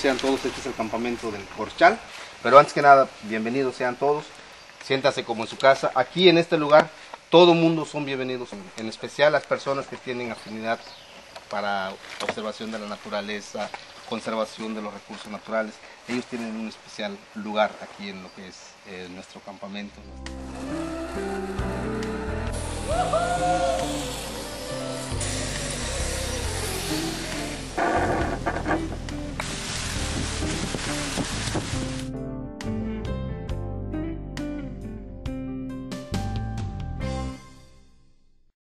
Sean todos, este es el campamento del Corchal, pero antes que nada, bienvenidos sean todos, siéntase como en su casa. Aquí en este lugar, todo mundo son bienvenidos, en especial las personas que tienen afinidad para observación de la naturaleza, conservación de los recursos naturales. Ellos tienen un especial lugar aquí en lo que es nuestro campamento.